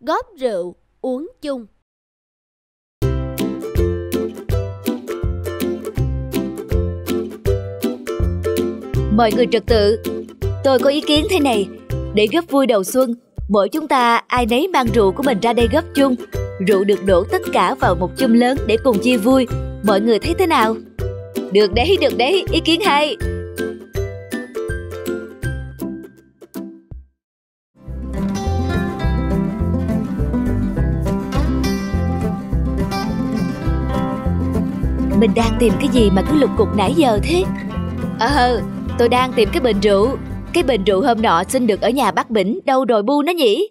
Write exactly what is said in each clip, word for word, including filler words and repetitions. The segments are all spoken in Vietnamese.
Góp rượu uống chung. Mọi người trật tự, tôi có ý kiến thế này. Để góp vui đầu xuân, mỗi chúng ta ai nấy mang rượu của mình ra đây góp chung. Rượu được đổ tất cả vào một chum lớn để cùng chia vui. Mọi người thấy thế nào? Được đấy, được đấy, ý kiến hay. Mình đang tìm cái gì mà cứ lục cục nãy giờ thế? Ờ, tôi đang tìm cái bình rượu. Cái bình rượu hôm nọ xin được ở nhà bác Bỉnh. Đâu rồi bu nó nhỉ?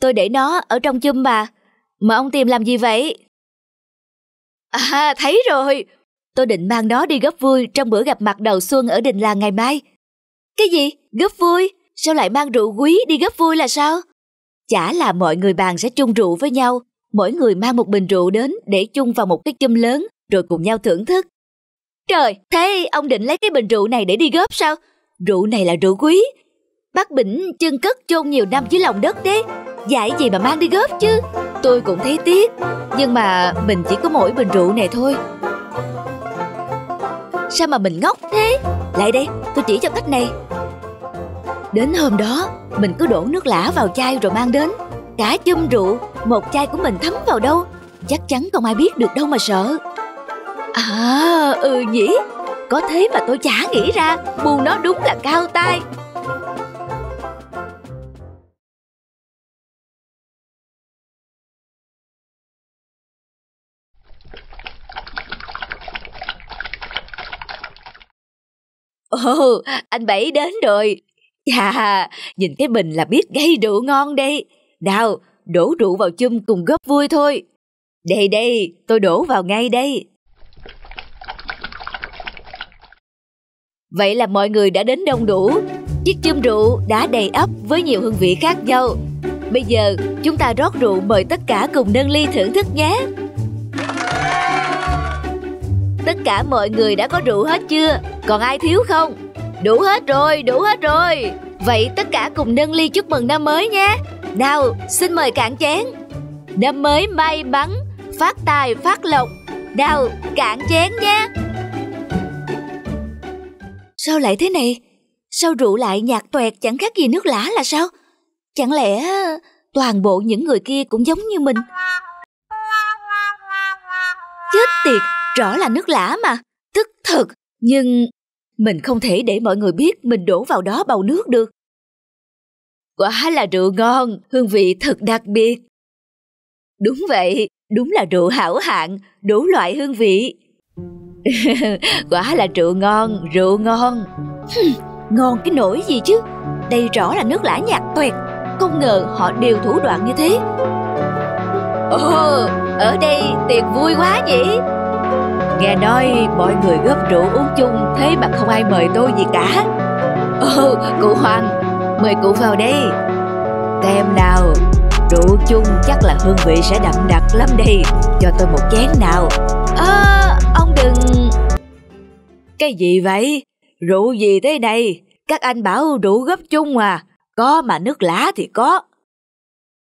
Tôi để nó ở trong chum mà. Mà ông tìm làm gì vậy? À, thấy rồi. Tôi định mang nó đi góp vui trong bữa gặp mặt đầu xuân ở đình làng ngày mai. Cái gì? Góp vui? Sao lại mang rượu quý đi góp vui là sao? Chả là mọi người bàn sẽ chung rượu với nhau. Mỗi người mang một bình rượu đến để chung vào một cái chum lớn rồi cùng nhau thưởng thức. Trời, thế ông định lấy cái bình rượu này để đi góp sao? Rượu này là rượu quý. Bác Bỉnh chưng cất chôn nhiều năm dưới lòng đất đấy. Dại gì mà mang đi góp chứ. Tôi cũng thấy tiếc. Nhưng mà mình chỉ có mỗi bình rượu này thôi. Sao mà mình ngốc thế? Lại đây, tôi chỉ cho cách này. Đến hôm đó, mình cứ đổ nước lã vào chai rồi mang đến. Cả chum rượu, một chai của mình thấm vào đâu? Chắc chắn không ai biết được đâu mà sợ. À, ừ nhỉ. Có thế mà tôi chả nghĩ ra. Bu nó đúng là cao tay. Ồ, anh Bảy đến rồi. Chà, nhìn cái bình là biết gây rượu ngon đây. Nào, đổ rượu vào chum cùng góp vui thôi. Đây đây, tôi đổ vào ngay đây. Vậy là mọi người đã đến đông đủ. Chiếc chum rượu đã đầy ắp với nhiều hương vị khác nhau. Bây giờ chúng ta rót rượu mời tất cả cùng nâng ly thưởng thức nhé. Tất cả mọi người đã có rượu hết chưa? Còn ai thiếu không? Đủ hết rồi, đủ hết rồi. Vậy tất cả cùng nâng ly chúc mừng năm mới nhé. Nào, xin mời cạn chén. Năm mới may mắn, phát tài phát lộc. Nào, cạn chén nhé. Sao lại thế này? Sao rượu lại nhạt toẹt chẳng khác gì nước lã là sao? Chẳng lẽ toàn bộ những người kia cũng giống như mình? Chết tiệt, rõ là nước lã mà. Tức thật, nhưng mình không thể để mọi người biết mình đổ vào đó bầu nước được. Quả là rượu ngon, hương vị thật đặc biệt. Đúng vậy, đúng là rượu hảo hạng, đủ loại hương vị. Quả là rượu ngon, rượu ngon. Ngon cái nỗi gì chứ. Đây rõ là nước lã nhạt toẹt. Không ngờ họ đều thủ đoạn như thế. Ồ, ở đây tiệc vui quá nhỉ. Nghe nói mọi người góp rượu uống chung, thế mà không ai mời tôi gì cả. Ồ, cụ Hoàng, mời cụ vào đây. Xem nào, rượu chung chắc là hương vị sẽ đậm đặc lắm đây. Cho tôi một chén nào. Ơ, ông đừng. Cái gì vậy? Rượu gì thế này? Các anh bảo rượu góp chung à? Có mà nước lã thì có.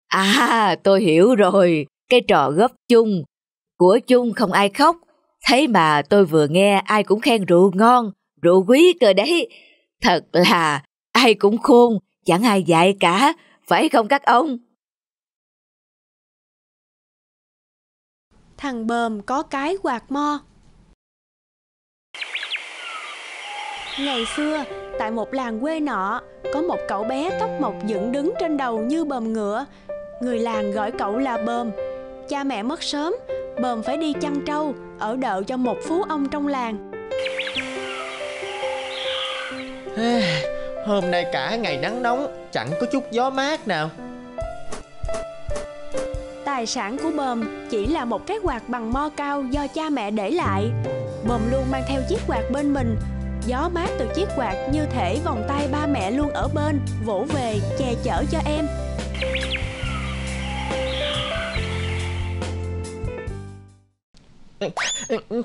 À, tôi hiểu rồi. Cái trò góp chung. Của chung không ai khóc. Thế mà tôi vừa nghe ai cũng khen rượu ngon, rượu quý cơ đấy. Thật là ai cũng khôn, chẳng ai dại cả. Phải không các ông? Thằng Bờm có cái quạt mo. Ngày xưa, tại một làng quê nọ, có một cậu bé tóc mọc dựng đứng trên đầu như bờm ngựa. Người làng gọi cậu là Bờm. Cha mẹ mất sớm, Bờm phải đi chăn trâu, ở đợ cho một phú ông trong làng. Hôm nay cả ngày nắng nóng, chẳng có chút gió mát nào. Tài sản của Bờm chỉ là một cái quạt bằng mo cao do cha mẹ để lại. Bờm luôn mang theo chiếc quạt bên mình. Gió mát từ chiếc quạt như thể vòng tay ba mẹ luôn ở bên, vỗ về, che chở cho em.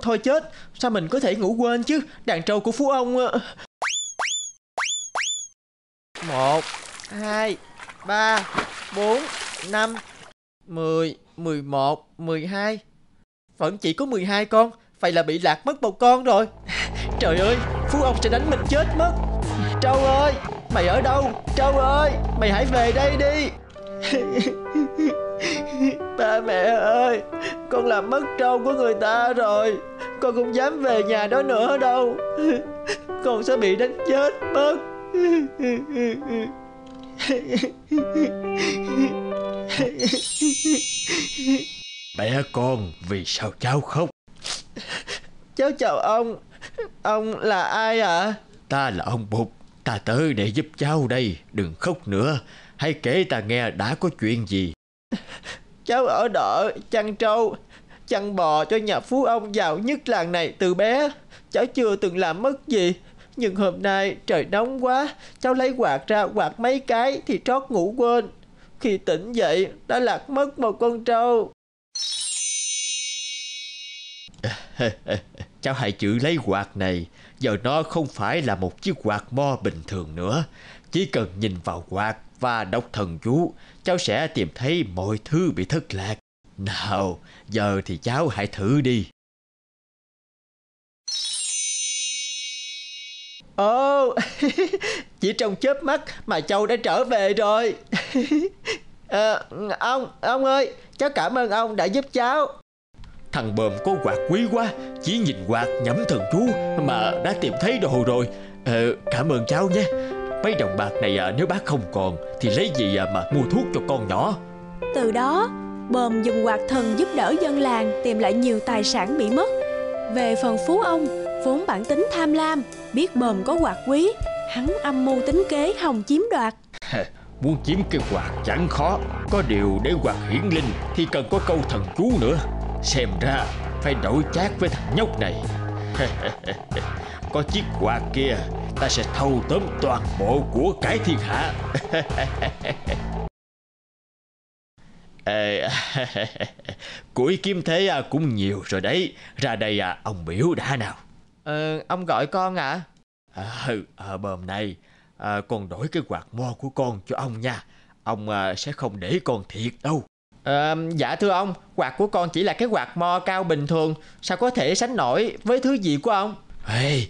Thôi chết, sao mình có thể ngủ quên chứ? Đàn trâu của phú ông. Một, hai, ba, bốn, năm, mười, mười một, mười hai. Vẫn chỉ có mười hai con. Vậy là bị lạc mất một con rồi. Trời ơi, Phú Ông sẽ đánh mình chết mất. Trâu ơi, mày ở đâu? Trâu ơi, mày hãy về đây đi. Ba mẹ ơi, con làm mất trâu của người ta rồi. Con không dám về nhà đó nữa đâu. Con sẽ bị đánh chết mất. Bé con, vì sao cháu khóc? Cháu chào ông. Ông là ai ạ? À? Ta là ông Bụt. Ta tới để giúp cháu đây. Đừng khóc nữa. Hãy kể ta nghe đã có chuyện gì. Cháu ở đợ chăn trâu, chăn bò cho nhà Phú Ông giàu nhất làng này từ bé. Cháu chưa từng làm mất gì. Nhưng hôm nay trời nóng quá, cháu lấy quạt ra quạt mấy cái thì trót ngủ quên. Khi tỉnh dậy đã lạc mất một con trâu. Cháu hãy giữ lấy quạt này. Giờ nó không phải là một chiếc quạt mo bình thường nữa. Chỉ cần nhìn vào quạt và đọc thần chú, cháu sẽ tìm thấy mọi thứ bị thất lạc. Nào, giờ thì cháu hãy thử đi. Ồ, oh, chỉ trong chớp mắt mà cháu đã trở về rồi. À, ông, ông ơi, cháu cảm ơn ông đã giúp cháu. Thằng Bồm có quạt quý quá, chỉ nhìn quạt nhẩm thần chú mà đã tìm thấy đồ rồi. À, cảm ơn cháu nhé. Mấy đồng bạc này à, nếu bác không còn thì lấy gì à, mà mua thuốc cho con nhỏ. Từ đó, Bồm dùng quạt thần giúp đỡ dân làng tìm lại nhiều tài sản bị mất. Về phần Phú Ông, vốn bản tính tham lam, biết Bồm có quạt quý, hắn âm mưu tính kế hòng chiếm đoạt. Muốn chiếm cái quạt chẳng khó, có điều để quạt hiển linh thì cần có câu thần chú nữa. Xem ra phải đổi chác với thằng nhóc này. Có chiếc quạt kia, ta sẽ thâu tóm toàn bộ của cái thiên hạ. Ê, củi kiếm thế à, cũng nhiều rồi đấy. Ra đây à, ông biểu đã nào. Ờ, ông gọi con ạ? À? Ừ, à, à, Bồm này, à, con đổi cái quạt mo của con cho ông nha. Ông à, sẽ không để con thiệt đâu. À, dạ thưa ông, quạt của con chỉ là cái quạt mo cao bình thường. Sao có thể sánh nổi với thứ gì của ông? Ê,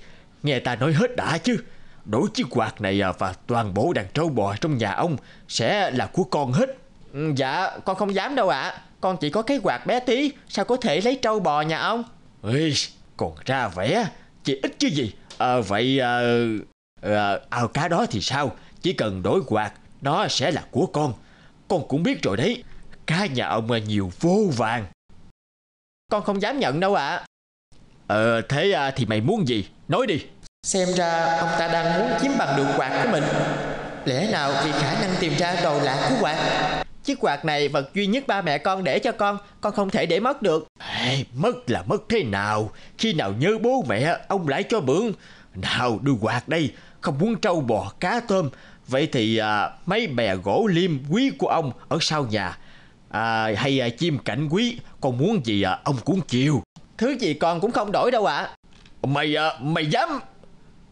nghe ta nói hết đã chứ. Đổi chiếc quạt này à, và toàn bộ đàn trâu bò trong nhà ông sẽ là của con hết. Dạ, con không dám đâu ạ. À. Con chỉ có cái quạt bé tí, sao có thể lấy trâu bò nhà ông? Ê, còn ra vẻ, chỉ ít chứ gì. À, vậy, à, à, ao cá đó thì sao? Chỉ cần đổi quạt, nó sẽ là của con. Con cũng biết rồi đấy, cá nhà ông nhiều vô vàng. Con không dám nhận đâu ạ. À. Ờ, thế à, thì mày muốn gì? Nói đi. Xem ra ông ta đang muốn chiếm bằng được quạt của mình. Lẽ nào vì khả năng tìm ra đồ lạ của quạt? Chiếc quạt này vật duy nhất ba mẹ con để cho con, con không thể để mất được. Ê, mất là mất thế nào? Khi nào nhớ bố mẹ, ông lại cho mượn. Nào đưa quạt đây, không muốn trâu bò cá tôm. Vậy thì à, mấy bè gỗ liêm quý của ông ở sau nhà, à, hay à, chim cảnh quý, con muốn gì à, ông cũng chịu. Thứ gì con cũng không đổi đâu ạ. À. Mày, à, mày dám?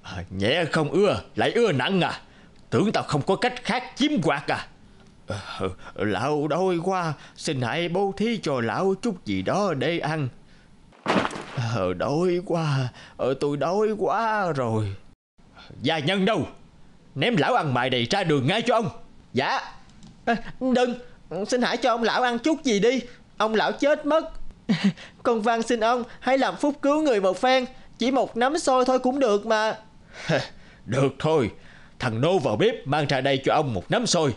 À, nhẹ không ưa, lại ưa nặng à? Tưởng tao không có cách khác chiếm quạt à? Ờ, lão đói quá, xin hãy bố thí cho lão chút gì đó để ăn. Ờ, đói quá, ờ, tôi đói quá rồi. Gia nhân đâu? Ném lão ăn mày này ra đường ngay cho ông. Dạ. À, đừng, xin hãy cho ông lão ăn chút gì đi. Ông lão chết mất. Con van xin ông hãy làm phúc cứu người một phen. Chỉ một nắm xôi thôi cũng được mà. Được thôi. Thằng Nô vào bếp mang ra đây cho ông một nắm xôi.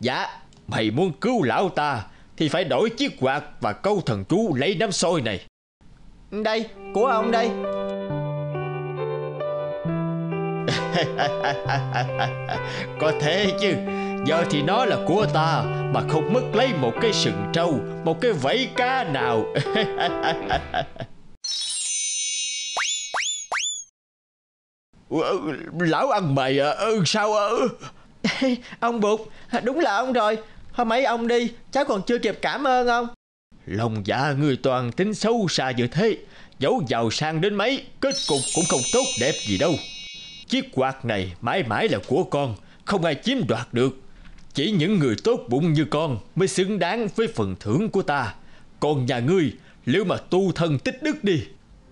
Dạ. Mày muốn cứu lão ta thì phải đổi chiếc quạt và câu thần chú lấy nắm xôi này. Đây, của ông đây. Có thế chứ. Giờ thì nó là của ta mà không mất lấy một cái sừng trâu, một cái vảy cá nào. Lão ăn mày à, sao à? Ông Bụt, đúng là ông rồi. Hôm ấy ông đi, cháu còn chưa kịp cảm ơn ông. Lòng dạ người toàn tính xấu xa như thế, dẫu giàu sang đến mấy, kết cục cũng không tốt đẹp gì đâu. Chiếc quạt này mãi mãi là của con, không ai chiếm đoạt được. Chỉ những người tốt bụng như con mới xứng đáng với phần thưởng của ta. Còn nhà ngươi, nếu mà tu thân tích đức đi.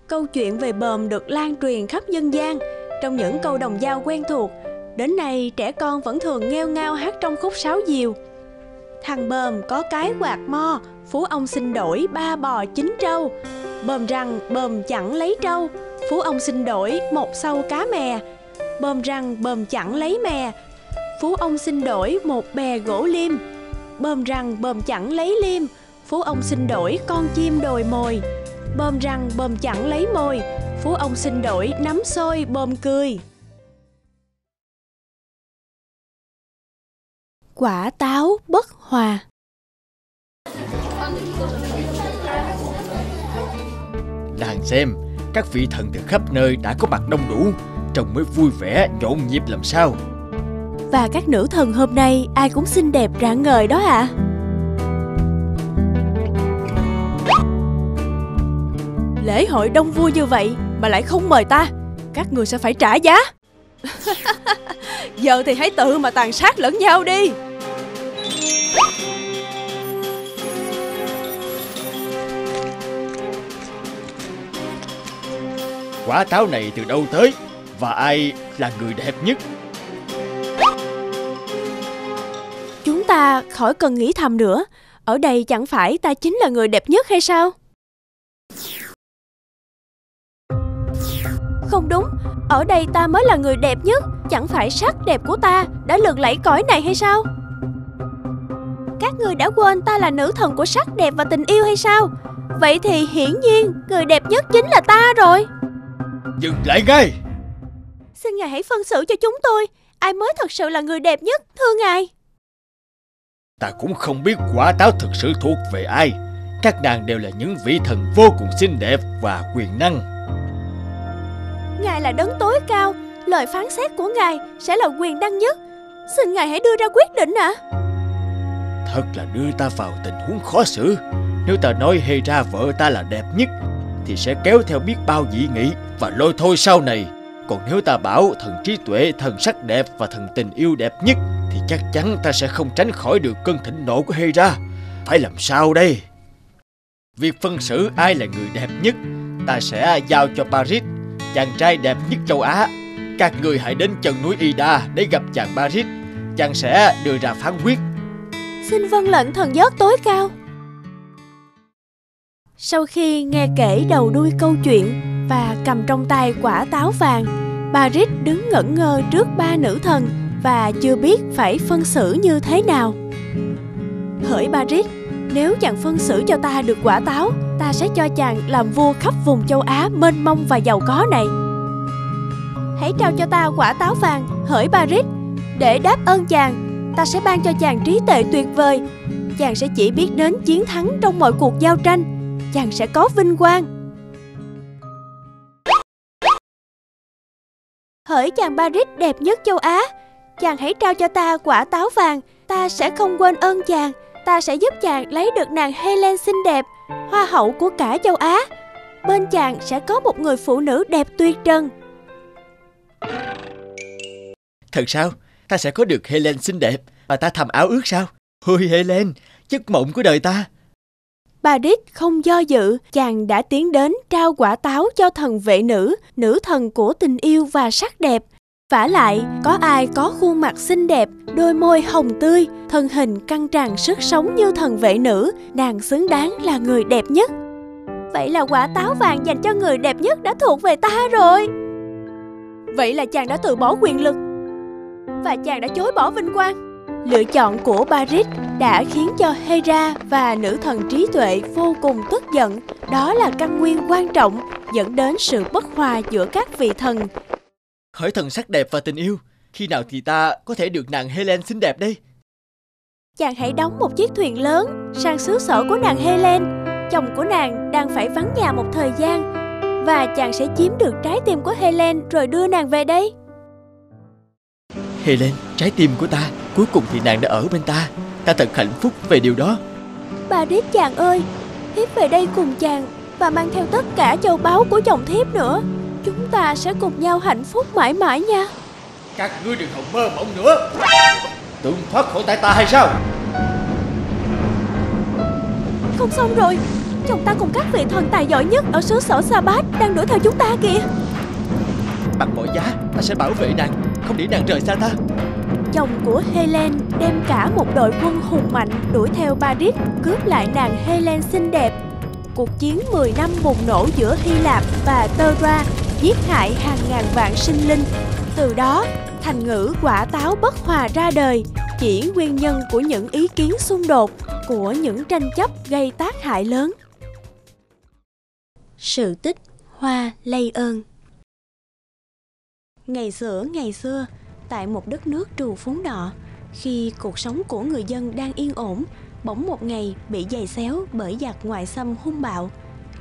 Câu chuyện về bờm được lan truyền khắp dân gian trong những câu đồng dao quen thuộc. Đến nay trẻ con vẫn thường nghêu ngao hát trong khúc sáo diều. Thằng bờm có cái quạt mo, phú ông xin đổi ba bò chín trâu. Bờm rằng bờm chẳng lấy trâu, phú ông xin đổi một sâu cá mè. Bờm rằng bờm chẳng lấy mè, phú ông xin đổi một bè gỗ liêm. Bờm rằng bờm chẳng lấy liêm, phú ông xin đổi con chim đồi mồi. Bờm rằng bờm chẳng lấy mồi, phú ông xin đổi nắm xôi bờm cười. Quả táo bất hòa. Đang xem, các vị thần từ khắp nơi đã có mặt đông đủ, trông mới vui vẻ, nhộn nhịp làm sao. Và các nữ thần hôm nay ai cũng xinh đẹp rạng ngời đó ạ. À? Lễ hội đông vui như vậy mà lại không mời ta, các người sẽ phải trả giá. Giờ thì hãy tự mà tàn sát lẫn nhau đi. Quả táo này từ đâu tới? Và ai là người đẹp nhất? Chúng ta khỏi cần nghĩ thầm nữa. Ở đây chẳng phải ta chính là người đẹp nhất hay sao? Không đúng, ở đây ta mới là người đẹp nhất. Chẳng phải sắc đẹp của ta đã lừng lẫy cõi này hay sao? Các người đã quên ta là nữ thần của sắc đẹp và tình yêu hay sao? Vậy thì hiển nhiên người đẹp nhất chính là ta rồi. Dừng lại ngay! Xin ngài hãy phân xử cho chúng tôi, ai mới thật sự là người đẹp nhất, thưa ngài? Ta cũng không biết quả táo thực sự thuộc về ai. Các nàng đều là những vị thần vô cùng xinh đẹp và quyền năng. Ngài là đấng tối cao, lời phán xét của ngài sẽ là quyền năng nhất. Xin ngài hãy đưa ra quyết định ạ. À? Thật là đưa ta vào tình huống khó xử. Nếu ta nói hay ra vợ ta là đẹp nhất thì sẽ kéo theo biết bao dị nghị và lôi thôi sau này. Còn nếu ta bảo thần trí tuệ, thần sắc đẹp và thần tình yêu đẹp nhất thì chắc chắn ta sẽ không tránh khỏi được cơn thịnh nộ của hay ra. Phải làm sao đây? Việc phân xử ai là người đẹp nhất ta sẽ giao cho Paris, chàng trai đẹp nhất châu Á. Các người hãy đến chân núi Ida để gặp chàng Paris. Chàng sẽ đưa ra phán quyết. Xin vâng lệnh thần giớt tối cao. Sau khi nghe kể đầu đuôi câu chuyện và cầm trong tay quả táo vàng, Paris đứng ngẩn ngơ trước ba nữ thần và chưa biết phải phân xử như thế nào. Hỡi Paris, nếu chàng phân xử cho ta được quả táo, ta sẽ cho chàng làm vua khắp vùng châu Á mênh mông và giàu có này. Hãy trao cho ta quả táo vàng, hỡi Paris. Để đáp ơn chàng, ta sẽ ban cho chàng trí tuệ tuyệt vời. Chàng sẽ chỉ biết đến chiến thắng trong mọi cuộc giao tranh. Chàng sẽ có vinh quang. Hỡi chàng Paris đẹp nhất châu Á, chàng hãy trao cho ta quả táo vàng. Ta sẽ không quên ơn chàng. Ta sẽ giúp chàng lấy được nàng Helen xinh đẹp, hoa hậu của cả châu Á. Bên chàng sẽ có một người phụ nữ đẹp tuyệt trần. Thật sao? Ta sẽ có được Helen xinh đẹp mà ta thầm áo ước sao? Ôi Helen, giấc mộng của đời ta. Paris không do dự, chàng đã tiến đến trao quả táo cho thần vệ nữ, nữ thần của tình yêu và sắc đẹp. Vả lại, có ai có khuôn mặt xinh đẹp, đôi môi hồng tươi, thân hình căng tràn sức sống như thần vệ nữ, nàng xứng đáng là người đẹp nhất. Vậy là quả táo vàng dành cho người đẹp nhất đã thuộc về ta rồi. Vậy là chàng đã từ bỏ quyền lực và chàng đã chối bỏ vinh quang. Lựa chọn của Paris đã khiến cho Hera và nữ thần trí tuệ vô cùng tức giận. Đó là căn nguyên quan trọng dẫn đến sự bất hòa giữa các vị thần. Hỡi thần sắc đẹp và tình yêu, khi nào thì ta có thể được nàng Helen xinh đẹp đây? Chàng hãy đóng một chiếc thuyền lớn sang xứ sở của nàng Helen. Chồng của nàng đang phải vắng nhà một thời gian, và chàng sẽ chiếm được trái tim của Helen rồi đưa nàng về đây. Helen, trái tim của ta, cuối cùng thì nàng đã ở bên ta. Ta thật hạnh phúc về điều đó. Paris chàng ơi, thiếp về đây cùng chàng và mang theo tất cả châu báu của chồng thiếp nữa. Chúng ta sẽ cùng nhau hạnh phúc mãi mãi nha. Các ngươi đừng hòng mơ mộng nữa. tưởng thoát khỏi tay ta hay sao? Không xong rồi, chồng ta cùng các vị thần tài giỏi nhất ở xứ sở Sa Bát đang đuổi theo chúng ta kìa. Bằng mọi giá ta sẽ bảo vệ nàng, không để nàng rời xa ta. Chồng của Helen đem cả một đội quân hùng mạnh đuổi theo Paris, cướp lại nàng Helen xinh đẹp. Cuộc chiến mười năm bùng nổ giữa Hy Lạp và Troa giết hại hàng ngàn vạn sinh linh. Từ đó, thành ngữ quả táo bất hòa ra đời, chỉ nguyên nhân của những ý kiến xung đột, của những tranh chấp gây tác hại lớn. Sự tích Hoa Lây Ơn. Ngày xưa ngày xưa, tại một đất nước trù phú nọ, khi cuộc sống của người dân đang yên ổn, bỗng một ngày bị giày xéo bởi giặc ngoại xâm hung bạo.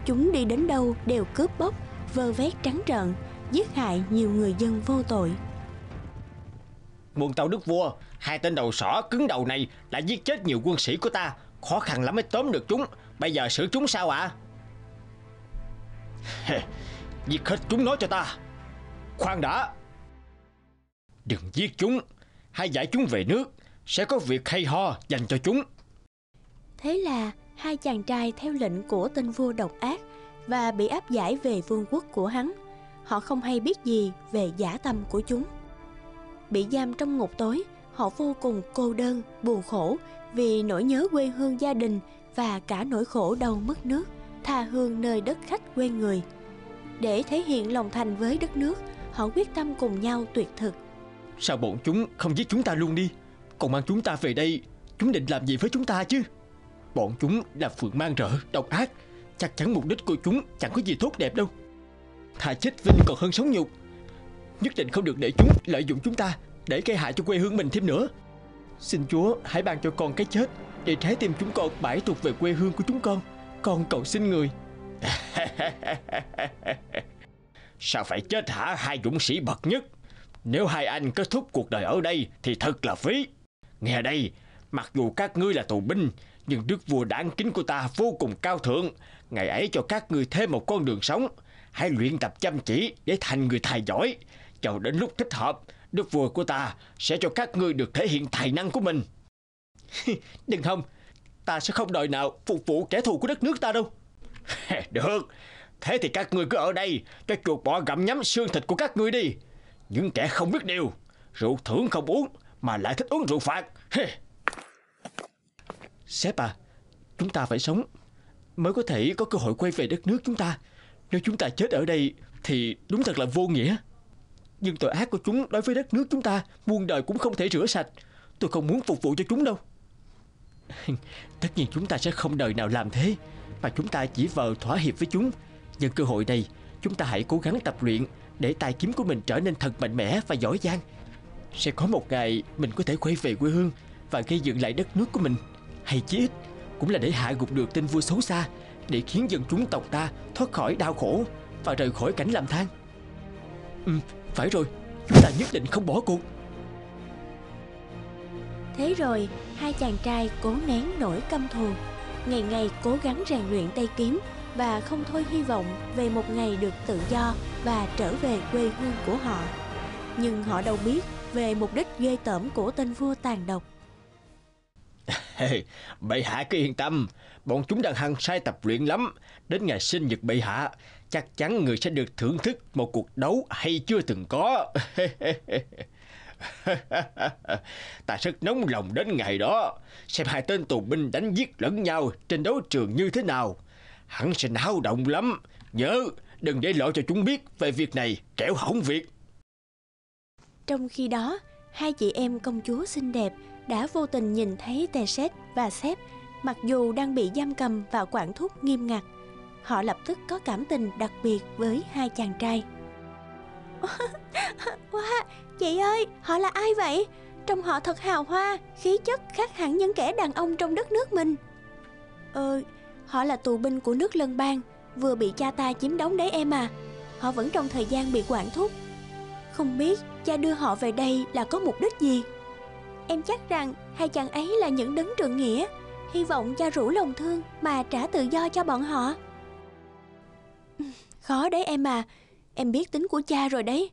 Chúng đi đến đâu đều cướp bóc, vơ vét trắng trợn, giết hại nhiều người dân vô tội. Muôn tâu đức vua, hai tên đầu sỏ cứng đầu này đã giết chết nhiều quân sĩ của ta, khó khăn lắm mới tóm được chúng. Bây giờ xử chúng sao ạ? À? Giết hết chúng nói cho ta. Khoan đã, đừng giết chúng, hãy giải chúng về nước, sẽ có việc hay ho dành cho chúng. Thế là hai chàng trai theo lệnh của tên vua độc ác và bị áp giải về vương quốc của hắn. Họ không hay biết gì về dã tâm của chúng. Bị giam trong ngục tối, họ vô cùng cô đơn, buồn khổ vì nỗi nhớ quê hương gia đình và cả nỗi khổ đau mất nước, tha hương nơi đất khách quê người. Để thể hiện lòng thành với đất nước, họ quyết tâm cùng nhau tuyệt thực. Sao bọn chúng không giết chúng ta luôn đi, còn mang chúng ta về đây? Chúng định làm gì với chúng ta chứ? Bọn chúng là phượng mang rợ, độc ác, chắc chắn mục đích của chúng chẳng có gì tốt đẹp đâu. Thà chết vinh còn hơn sống nhục. Nhất định không được để chúng lợi dụng chúng ta để gây hại cho quê hương mình thêm nữa. Xin Chúa hãy ban cho con cái chết để trái tim chúng con bãi thuộc về quê hương của chúng con. Con cầu xin người. Sao phải chết hả hai dũng sĩ bậc nhất? Nếu hai anh kết thúc cuộc đời ở đây thì thật là phí. Nghe đây, mặc dù các ngươi là tù binh, nhưng đức vua đáng kính của ta vô cùng cao thượng. Ngày ấy cho các ngươi thêm một con đường sống. Hãy luyện tập chăm chỉ để thành người tài giỏi. Chờ đến lúc thích hợp, đức vua của ta sẽ cho các ngươi được thể hiện tài năng của mình. Đừng không, ta sẽ không đời nào phục vụ kẻ thù của đất nước ta đâu. Được, thế thì các ngươi cứ ở đây cho chuột bọ gặm nhắm xương thịt của các ngươi đi. Những kẻ không biết điều, rượu thưởng không uống mà lại thích uống rượu phạt. Sếp à, chúng ta phải sống mới có thể có cơ hội quay về đất nước chúng ta. Nếu chúng ta chết ở đây thì đúng thật là vô nghĩa. Nhưng tội ác của chúng đối với đất nước chúng ta muôn đời cũng không thể rửa sạch. Tôi không muốn phục vụ cho chúng đâu. Tất nhiên chúng ta sẽ không đời nào làm thế, mà chúng ta chỉ vờ thỏa hiệp với chúng. Nhưng cơ hội này chúng ta hãy cố gắng tập luyện để tài kiếm của mình trở nên thật mạnh mẽ và giỏi giang. Sẽ có một ngày mình có thể quay về quê hương và gây dựng lại đất nước của mình. Hay chí ít cũng là để hạ gục được tên vua xấu xa, để khiến dân chúng tộc ta thoát khỏi đau khổ và rời khỏi cảnh làm than. Ừ, phải rồi, chúng ta nhất định không bỏ cuộc. Thế rồi, hai chàng trai cố nén nỗi căm thù, ngày ngày cố gắng rèn luyện tay kiếm và không thôi hy vọng về một ngày được tự do và trở về quê hương của họ. Nhưng họ đâu biết về mục đích ghê tởm của tên vua tàn độc. Bệ hạ cứ yên tâm, bọn chúng đang hăng say tập luyện lắm. Đến ngày sinh nhật bệ hạ, chắc chắn người sẽ được thưởng thức một cuộc đấu hay chưa từng có. Ta rất nóng lòng đến ngày đó, xem hai tên tù binh đánh giết lẫn nhau trên đấu trường như thế nào. Hắn sẽ náo động lắm. Nhớ đừng để lộ cho chúng biết về việc này, kẻo hỏng việc. Trong khi đó, hai chị em công chúa xinh đẹp đã vô tình nhìn thấy Tê-sét và Sép, mặc dù đang bị giam cầm và quản thúc nghiêm ngặt. Họ lập tức có cảm tình đặc biệt với hai chàng trai. Wow, chị ơi, họ là ai vậy? Trông họ thật hào hoa, khí chất khác hẳn những kẻ đàn ông trong đất nước mình. Ờ, họ là tù binh của nước Lân Bang, vừa bị cha ta chiếm đóng đấy em à. Họ vẫn trong thời gian bị quản thúc. Không biết cha đưa họ về đây là có mục đích gì? Em chắc rằng hai chàng ấy là những đấng trượng nghĩa, hy vọng cha rủ lòng thương mà trả tự do cho bọn họ. Khó đấy em à, em biết tính của cha rồi đấy.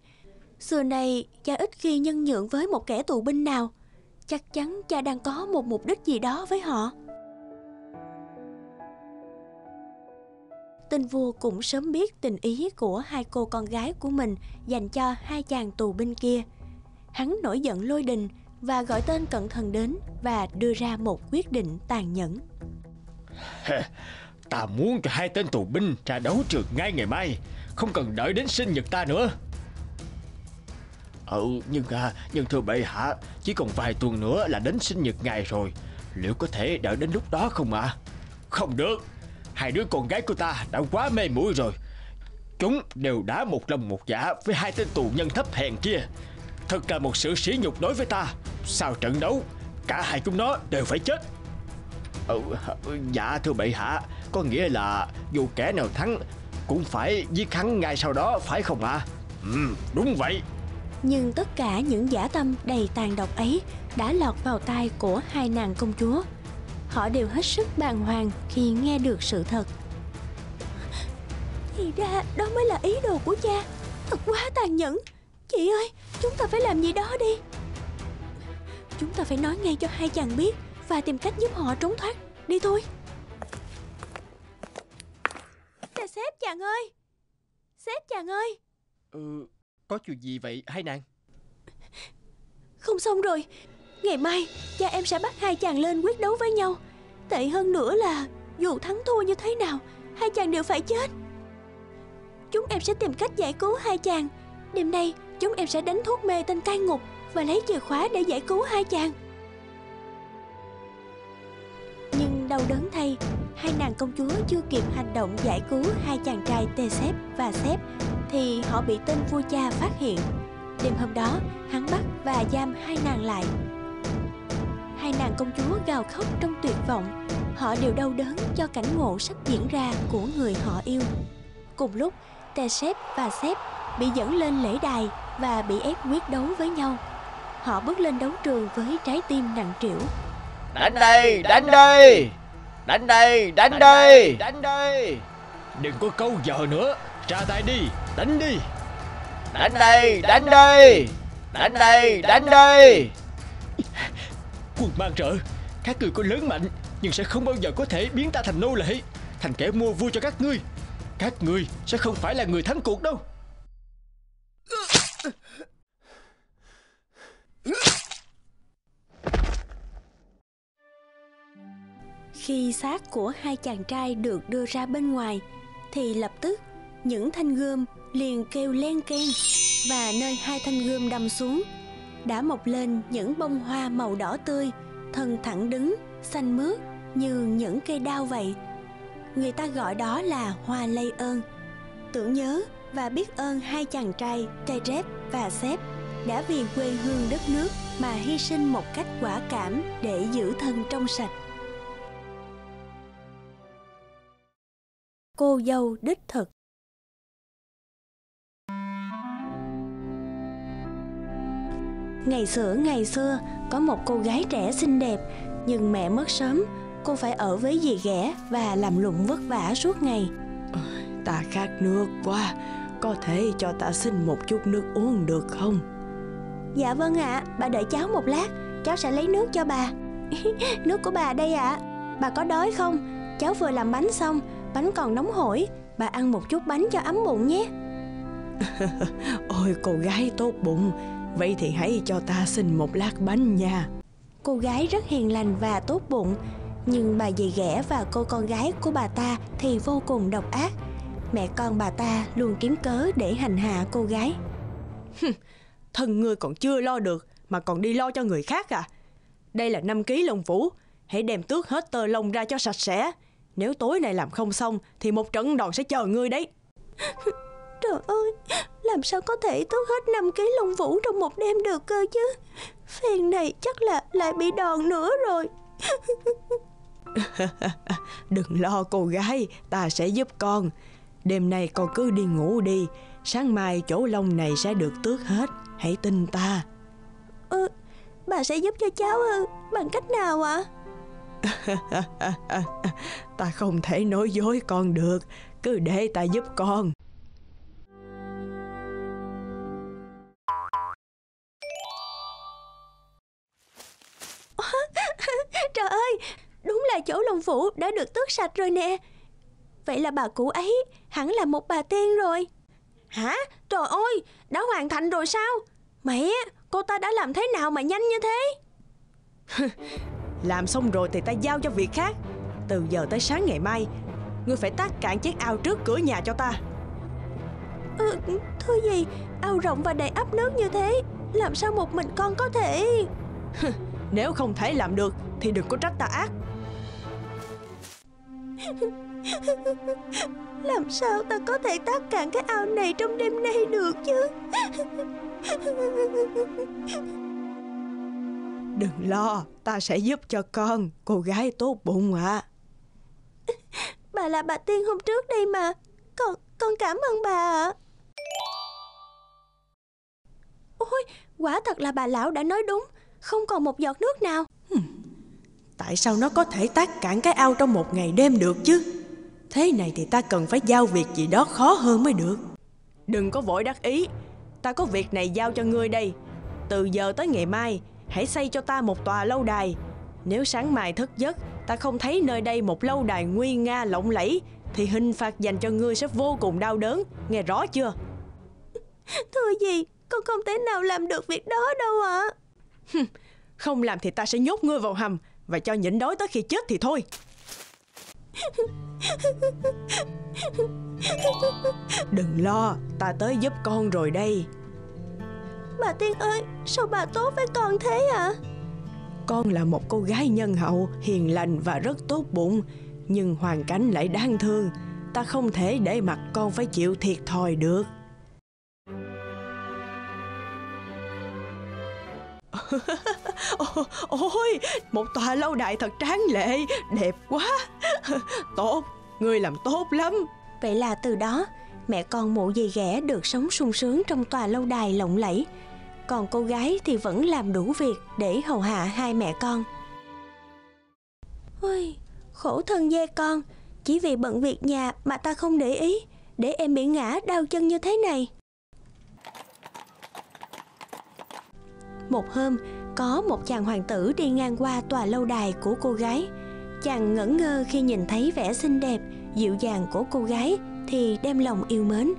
Xưa nay cha ít khi nhân nhượng với một kẻ tù binh nào. chắc chắn cha đang có một mục đích gì đó với họ. Tên vua cũng sớm biết tình ý của hai cô con gái của mình dành cho hai chàng tù binh kia. Hắn nổi giận lôi đình và gọi tên cận thần đến và đưa ra một quyết định tàn nhẫn. Ta muốn cho hai tên tù binh ra đấu trường ngay ngày mai, không cần đợi đến sinh nhật ta nữa. Ừ, nhưng à, nhưng thưa bệ hạ, chỉ còn vài tuần nữa là đến sinh nhật ngài rồi. Liệu có thể đợi đến lúc đó không ạ? À? Không được, hai đứa con gái của ta đã quá mê muội rồi. Chúng đều đã một lòng một dạ với hai tên tù nhân thấp hèn kia. Thật là một sự sỉ nhục đối với ta. Sau trận đấu, cả hai chúng nó đều phải chết. Ừ, dạ thưa bệ hạ, có nghĩa là dù kẻ nào thắng cũng phải giết hắn ngay sau đó phải không ạ? À? Ừ, đúng vậy. Nhưng tất cả những dã tâm đầy tàn độc ấy đã lọt vào tai của hai nàng công chúa. Họ đều hết sức bàng hoàng khi nghe được sự thật. Thì ra đó mới là ý đồ của cha. Thật quá tàn nhẫn. Chị ơi, chúng ta phải làm gì đó đi. Chúng ta phải nói ngay cho hai chàng biết và tìm cách giúp họ trốn thoát. Đi thôi. Cha sếp chàng ơi. Sếp chàng ơi. Ừ, có chuyện gì vậy hai nàng? Không xong rồi. Ngày mai cha em sẽ bắt hai chàng lên quyết đấu với nhau. Tệ hơn nữa là dù thắng thua như thế nào, hai chàng đều phải chết. Chúng em sẽ tìm cách giải cứu hai chàng. Đêm nay chúng em sẽ đánh thuốc mê tên cai ngục và lấy chìa khóa để giải cứu hai chàng. Nhưng đau đớn thay, hai nàng công chúa chưa kịp hành động giải cứu hai chàng trai Tê Sép và Sép thì họ bị tên vua cha phát hiện. Đêm hôm đó, hắn bắt và giam hai nàng lại. Hai nàng công chúa gào khóc trong tuyệt vọng. Họ đều đau đớn cho cảnh ngộ sắp diễn ra của người họ yêu. Cùng lúc, Tê Sép và Sép bị dẫn lên lễ đài và bị ép quyết đấu với nhau. Họ bước lên đấu trường với trái tim nặng trĩu. Đánh đây, đánh đây, đánh đây, đánh đây, đánh đây. Đừng có câu giờ nữa, ra tay đi, đánh đi. Đánh đây, đánh đây, đánh đây, đánh đây. Quân mang trợ, các ngươi có lớn mạnh nhưng sẽ không bao giờ có thể biến ta thành nô lệ, thành kẻ mua vui cho các ngươi. Các ngươi sẽ không phải là người thắng cuộc đâu. Khi xác của hai chàng trai được đưa ra bên ngoài thì lập tức những thanh gươm liền kêu len keng, và nơi hai thanh gươm đâm xuống đã mọc lên những bông hoa màu đỏ tươi, thân thẳng đứng, xanh mướt như những cây đao vậy. Người ta gọi đó là hoa lây ơn, tưởng nhớ và biết ơn hai chàng trai Tê Rép và Sép đã vì quê hương đất nước mà hy sinh một cách quả cảm để giữ thân trong sạch. Cô dâu đích thực. Ngày xưa ngày xưa có một cô gái trẻ xinh đẹp, nhưng mẹ mất sớm, cô phải ở với dì ghẻ và làm lụng vất vả suốt ngày. Ta khát nước quá, có thể cho ta xin một chút nước uống được không? Dạ vâng ạ, à, bà đợi cháu một lát, cháu sẽ lấy nước cho bà. Nước của bà đây ạ. À. Bà có đói không? Cháu vừa làm bánh xong, bánh còn nóng hổi, bà ăn một chút bánh cho ấm bụng nhé. Ôi cô gái tốt bụng, vậy thì hãy cho ta xin một lát bánh nha. Cô gái rất hiền lành và tốt bụng, nhưng bà dì ghẻ và cô con gái của bà ta thì vô cùng độc ác. Mẹ con bà ta luôn kiếm cớ để hành hạ cô gái. Thân ngươi còn chưa lo được mà còn đi lo cho người khác à? Đây là năm ký lông vũ, hãy đem tước hết tơ lông ra cho sạch sẽ. Nếu tối nay làm không xong thì một trận đòn sẽ chờ ngươi đấy. Trời ơi, làm sao có thể tước hết năm ký lông vũ trong một đêm được cơ chứ? Phen này chắc là lại bị đòn nữa rồi. Đừng lo cô gái, ta sẽ giúp con. Đêm nay con cứ đi ngủ đi, sáng mai chỗ lông này sẽ được tước hết, hãy tin ta. Ừ, bà sẽ giúp cho cháu bằng cách nào ạ? À? Ta không thể nói dối con được, cứ để ta giúp con. là chỗ Long Phủ đã được tước sạch rồi nè. Vậy là bà cụ ấy hẳn là một bà tiên rồi. Hả? Trời ơi, đã hoàn thành rồi sao? Mẹ, cô ta đã làm thế nào mà nhanh như thế? Làm xong rồi thì ta giao cho việc khác. Từ giờ tới sáng ngày mai, ngươi phải tát cạn chiếc ao trước cửa nhà cho ta. Ừ, thưa gì, ao rộng và đầy ắp nước như thế, làm sao một mình con có thể? Nếu không thể làm được thì đừng có trách ta ác. Làm sao ta có thể tát cạn cái ao này trong đêm nay được chứ? Đừng lo, ta sẽ giúp cho con, cô gái tốt bụng ạ. À. Bà là bà tiên hôm trước đây mà. Con, con cảm ơn bà ạ. À. Ôi, quả thật là bà lão đã nói đúng, không còn một giọt nước nào. Hmm. Tại sao nó có thể tát cạn cái ao trong một ngày đêm được chứ? Thế này thì ta cần phải giao việc gì đó khó hơn mới được. Đừng có vội đắc ý, ta có việc này giao cho ngươi đây. Từ giờ tới ngày mai, hãy xây cho ta một tòa lâu đài. Nếu sáng mai thức giấc, ta không thấy nơi đây một lâu đài nguy nga lộng lẫy, thì hình phạt dành cho ngươi sẽ vô cùng đau đớn, nghe rõ chưa? Thưa gì, con không thể nào làm được việc đó đâu ạ. À. Không làm thì ta sẽ nhốt ngươi vào hầm và cho nhịn đói tới khi chết thì thôi. Đừng lo, ta tới giúp con rồi đây. Bà tiên ơi, sao bà tốt với con thế ạ? À? Con là một cô gái nhân hậu, hiền lành và rất tốt bụng, nhưng hoàn cảnh lại đáng thương. Ta không thể để mặc con phải chịu thiệt thòi được. Ôi, một tòa lâu đài thật tráng lệ, đẹp quá. Tốt, ngươi làm tốt lắm. Vậy là từ đó mẹ con Mụ Dì Ghẻ được sống sung sướng trong tòa lâu đài lộng lẫy, còn cô gái thì vẫn làm đủ việc để hầu hạ hai mẹ con. Ôi, khổ thân dê con, chỉ vì bận việc nhà mà ta không để ý, để em bị ngã đau chân như thế này. Một hôm, có một chàng hoàng tử đi ngang qua tòa lâu đài của cô gái. Chàng ngẩn ngơ khi nhìn thấy vẻ xinh đẹp, dịu dàng của cô gái thì đem lòng yêu mến.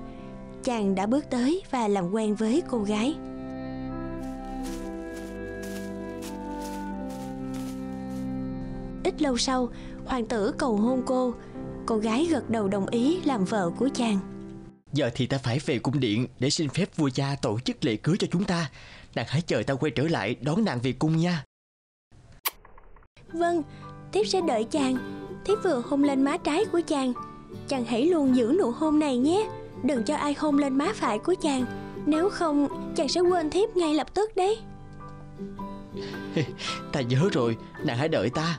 Chàng đã bước tới và làm quen với cô gái. Ít lâu sau, hoàng tử cầu hôn cô. Cô gái gật đầu đồng ý làm vợ của chàng. Giờ thì ta phải về cung điện để xin phép vua cha tổ chức lễ cưới cho chúng ta. Nàng hãy chờ ta quay trở lại đón nàng về cung nha. Vâng, thiếp sẽ đợi chàng. Thiếp vừa hôn lên má trái của chàng. Chàng hãy luôn giữ nụ hôn này nhé. Đừng cho ai hôn lên má phải của chàng. Nếu không, chàng sẽ quên thiếp ngay lập tức đấy. Ta nhớ rồi, nàng hãy đợi ta.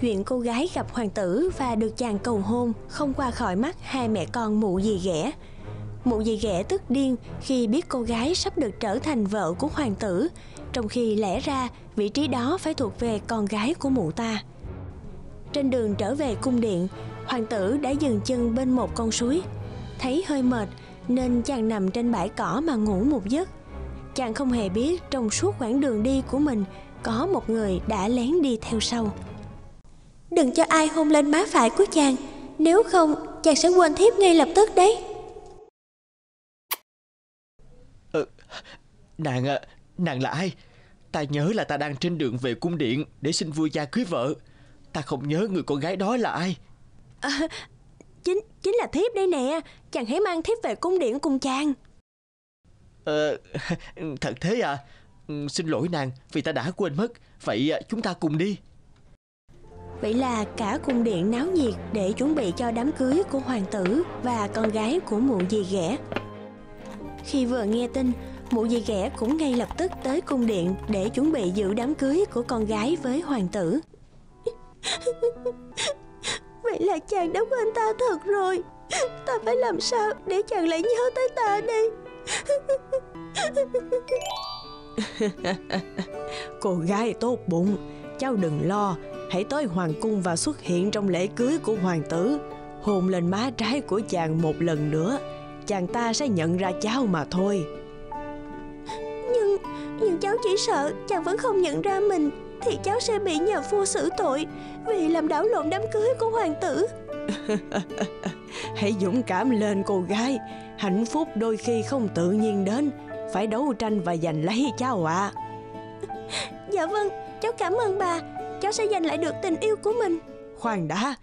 Chuyện cô gái gặp hoàng tử và được chàng cầu hôn không qua khỏi mắt hai mẹ con Mụ Dì Ghẻ. Mụ Dì Ghẻ tức điên khi biết cô gái sắp được trở thành vợ của hoàng tử, trong khi lẽ ra vị trí đó phải thuộc về con gái của mụ ta. Trên đường trở về cung điện, hoàng tử đã dừng chân bên một con suối. Thấy hơi mệt nên chàng nằm trên bãi cỏ mà ngủ một giấc. Chàng không hề biết trong suốt quãng đường đi của mình có một người đã lén đi theo sau. Đừng cho ai hôn lên má phải của chàng, nếu không chàng sẽ quên thiếp ngay lập tức đấy. Ừ, nàng à, nàng là ai? Ta nhớ là ta đang trên đường về cung điện để xin vua cha cưới vợ. Ta không nhớ người con gái đó là ai. À, chính chính là thiếp đây nè, chàng hãy mang thiếp về cung điện cùng chàng. Ờ, à, thật thế à? Xin lỗi nàng vì ta đã quên mất, vậy chúng ta cùng đi. Vậy là cả cung điện náo nhiệt để chuẩn bị cho đám cưới của hoàng tử và con gái của Mụ Dì Ghẻ. Khi vừa nghe tin, Mụ Dì Ghẻ cũng ngay lập tức tới cung điện để chuẩn bị dự đám cưới của con gái với hoàng tử. Vậy là chàng đã quên ta thật rồi. Ta phải làm sao để chàng lại nhớ tới ta đây? Cô gái tốt bụng, cháu đừng lo. Hãy tới hoàng cung và xuất hiện trong lễ cưới của hoàng tử. Hôn lên má trái của chàng một lần nữa, chàng ta sẽ nhận ra cháu mà thôi. Nhưng, nhưng cháu chỉ sợ chàng vẫn không nhận ra mình thì cháu sẽ bị nhà vua xử tội vì làm đảo lộn đám cưới của hoàng tử. Hãy dũng cảm lên cô gái. Hạnh phúc đôi khi không tự nhiên đến, phải đấu tranh và giành lấy cháu ạ. À. Dạ vâng, cháu cảm ơn bà. Cháu sẽ giành lại được tình yêu của mình. Khoan đã,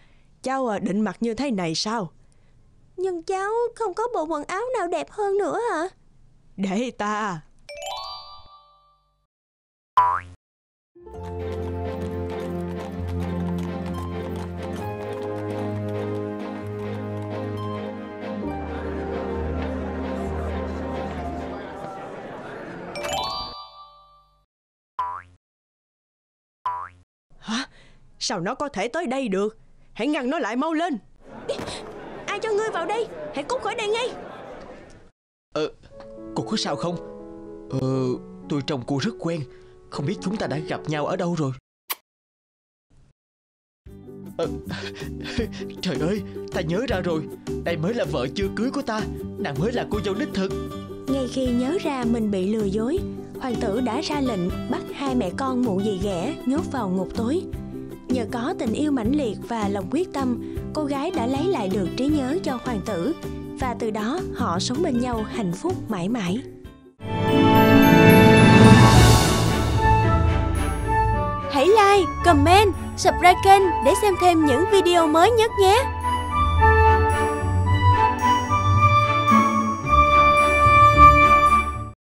cháu định mặc như thế này sao? Nhưng cháu không có bộ quần áo nào đẹp hơn nữa hả? Để ta. Hả? Sao nó có thể tới đây được? Hãy ngăn nó lại mau lên. Ai cho ngươi vào đây? Hãy cút khỏi đây ngay. Ờ, cô có sao không? Ờ, tôi trông cô rất quen. Không biết chúng ta đã gặp nhau ở đâu rồi? Ờ, trời ơi, ta nhớ ra rồi. Đây mới là vợ chưa cưới của ta. Nàng mới là cô dâu đích thực. Ngay khi nhớ ra mình bị lừa dối, hoàng tử đã ra lệnh bắt hai mẹ con mụ dì ghẻ nhốt vào ngục tối. Nhờ có tình yêu mãnh liệt và lòng quyết tâm, cô gái đã lấy lại được trí nhớ cho hoàng tử. Và từ đó họ sống bên nhau hạnh phúc mãi mãi. Hãy like, comment, subscribe kênh để xem thêm những video mới nhất nhé.